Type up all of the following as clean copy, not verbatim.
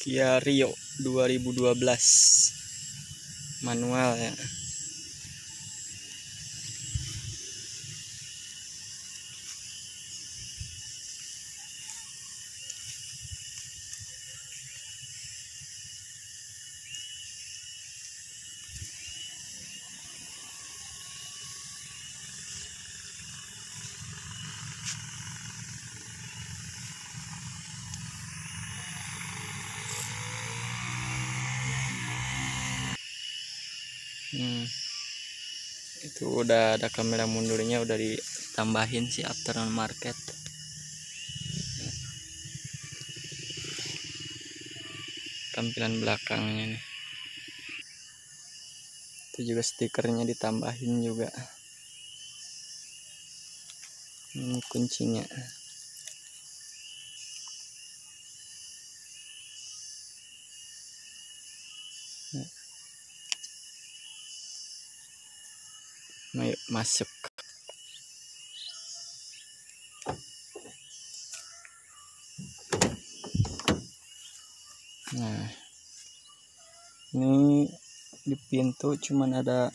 Kia Rio 2012 manual ya. Itu udah ada kamera mundurnya, udah ditambahin si aftermarket. Tampilan belakangnya nih, itu juga stikernya ditambahin juga. Ini kuncinya. Ayo masuk. Nah, ini di pintu cuman ada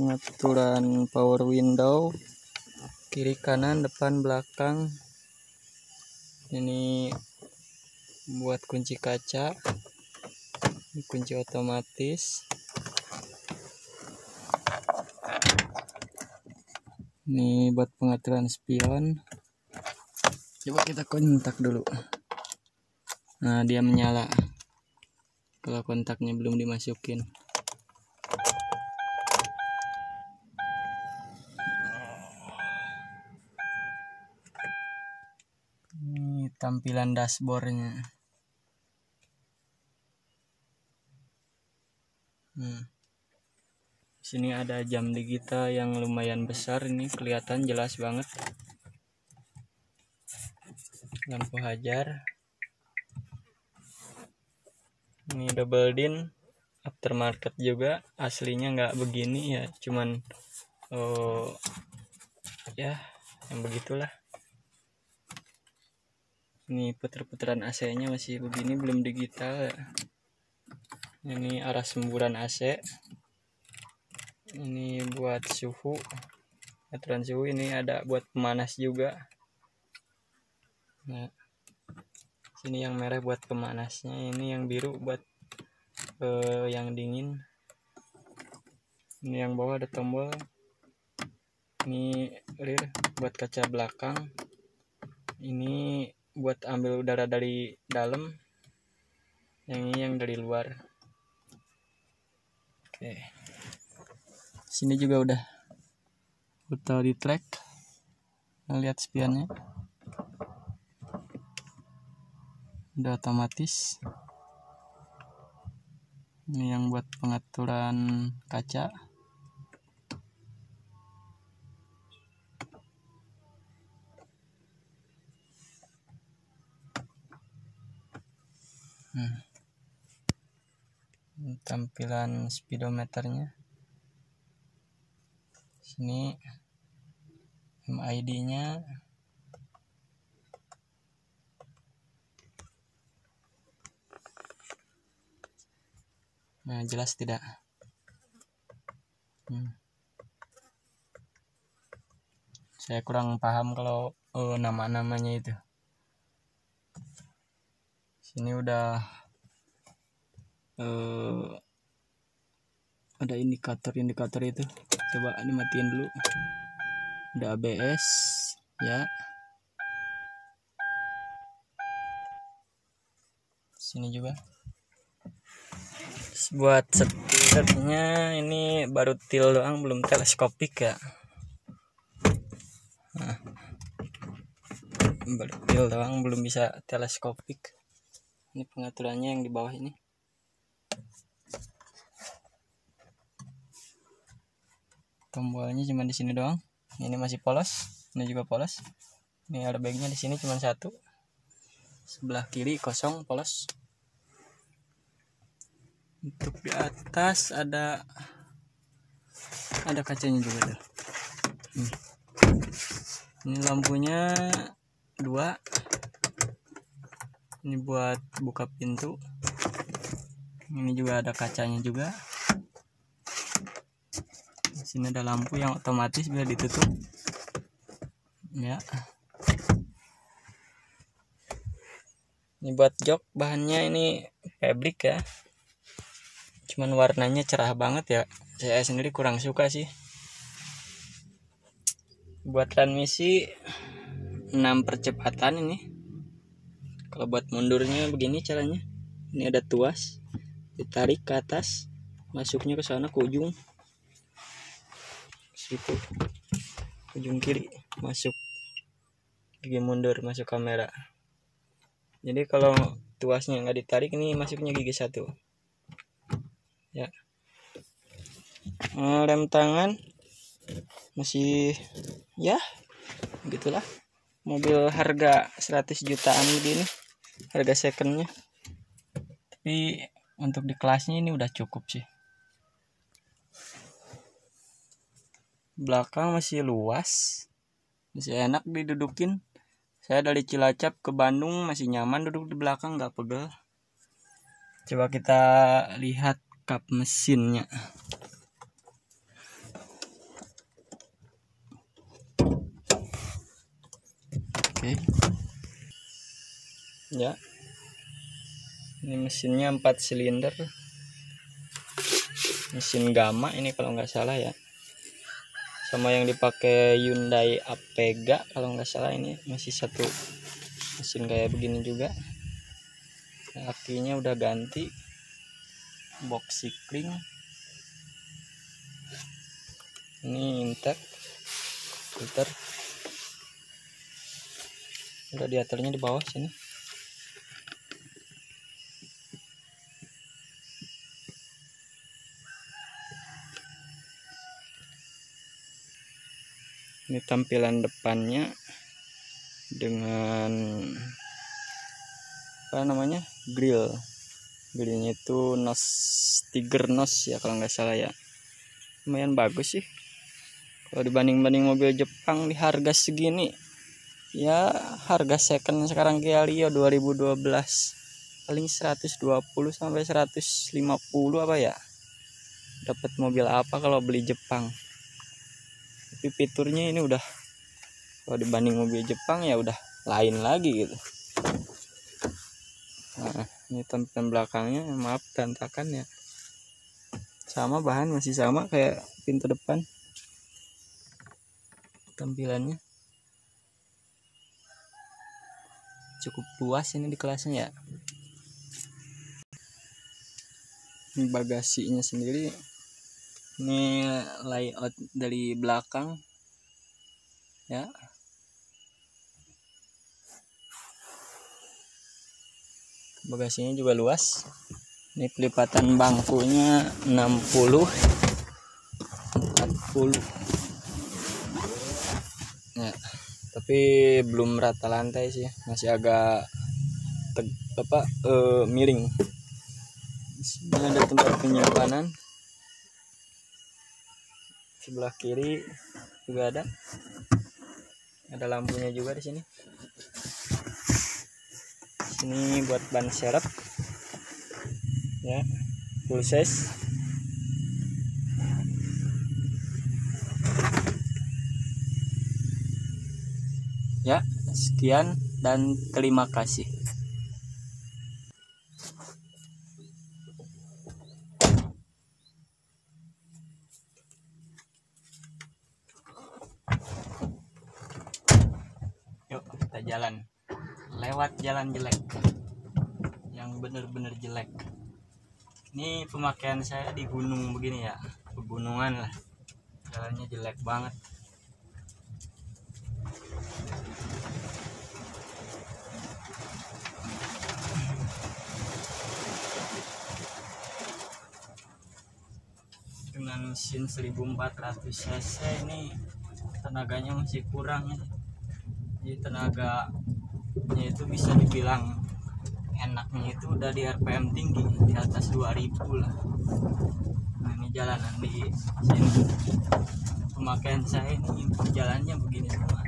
pengaturan power window kiri kanan depan belakang. Ini buat kunci kaca, ini kunci otomatis. Ini buat pengaturan spion. Coba kita kontak dulu. Nah, dia menyala kalau kontaknya belum dimasukin. Ini tampilan dashboardnya. Sini ada jam digital yang lumayan besar, ini kelihatan jelas banget. Lampu hajar. Ini double din, aftermarket juga. Aslinya nggak begini ya, cuman ya yang begitulah. Ini puter-puteran AC-nya masih begini, belum digital ya. Ini arah semburan AC. Ini buat suhu, aturan suhu. Ini ada buat pemanas juga. Nah, sini yang merah buat pemanasnya, ini yang biru buat yang dingin. Ini yang bawah ada tombol. Ini rear buat kaca belakang. Ini buat ambil udara dari dalam. Yang ini yang dari luar. Oke. Sini juga udah putar di track, lihat spionnya udah otomatis. Ini yang buat pengaturan kaca. Tampilan speedometernya. Ini MID nya nah, jelas tidak. Saya kurang paham kalau nama-namanya itu. Sini udah ada indikator itu. Coba dimatiin dulu. Ada ABS ya. Sini juga buat setirnya. Ini baru til doang, belum teleskopik ya. Nah, baru til doang, belum bisa teleskopik. Ini pengaturannya yang di bawah ini. Tombolnya cuma di sini doang. Ini masih polos, ini juga polos. Ini airbagnya di sini cuma satu. Sebelah kiri kosong, polos. Untuk di atas ada kacanya juga. Ini lampunya dua. ini buat buka pintu. Ini juga ada kacanya juga. Di sini ada lampu yang otomatis biar ditutup ya. Ini buat jok, bahannya ini fabric ya, cuman warnanya cerah banget ya, saya sendiri kurang suka sih. Buat transmisi 6 percepatan ini. Kalau buat mundurnya begini caranya, ini ada tuas, ditarik ke atas, masuknya ke sana, ke ujung situ, ujung kiri, masuk gigi mundur, masuk kamera. Jadi kalau tuasnya nggak ditarik, ini masuknya gigi satu ya. Rem tangan masih ya gitulah, mobil harga 100 jutaan begini harga secondnya, tapi untuk di kelasnya ini udah cukup sih. Belakang masih luas, masih enak didudukin. Saya dari Cilacap ke Bandung masih nyaman duduk di belakang, nggak pegel. Coba kita lihat kap mesinnya. Oke. Ya. Ini mesinnya 4 silinder. Mesin Gamma ini kalau nggak salah ya. Sama yang dipakai Hyundai Apega kalau nggak salah, ini masih satu mesin kayak begini juga. Akinya udah ganti, box sikling ini intake, filter udah diaturnya di bawah sini. Ini tampilan depannya dengan apa namanya, grill. Grillnya itu nos, tiger nos ya kalau nggak salah ya. Lumayan bagus sih kalau dibanding-banding mobil Jepang di harga segini ya. Harga second sekarang Kia Rio 2012 paling 120 sampai 150 apa ya, dapat mobil apa kalau beli Jepang. Tapi fiturnya ini udah, kalau dibanding mobil Jepang ya udah lain lagi gitu. Nah, ini tampilan belakangnya, maaf tantakan ya. Sama bahan masih sama kayak pintu depan. Tampilannya cukup luas ini di kelasnya ya. Ini bagasinya sendiri. Ini layout dari belakang ya. Bagasinya juga luas. Ini pelipatan bangkunya 60 40 ya, tapi belum rata lantai sih, masih agak miring. Ini ada tempat penyimpanan sebelah kiri juga, ada lampunya juga di sini. Ini buat ban serep ya, full size. Ya, sekian dan terima kasih. Yuk kita jalan lewat jalan jelek yang bener-bener jelek. Ini pemakaian saya di gunung begini ya, pegunungan lah, jalannya jelek banget. Dengan mesin 1400 cc ini tenaganya masih kurang ya. Jadi tenaganya itu bisa dibilang enaknya itu udah di RPM tinggi, di atas 2000 lah. Nah, ini jalanan di sini, pemakaian saya ini jalannya begini semua.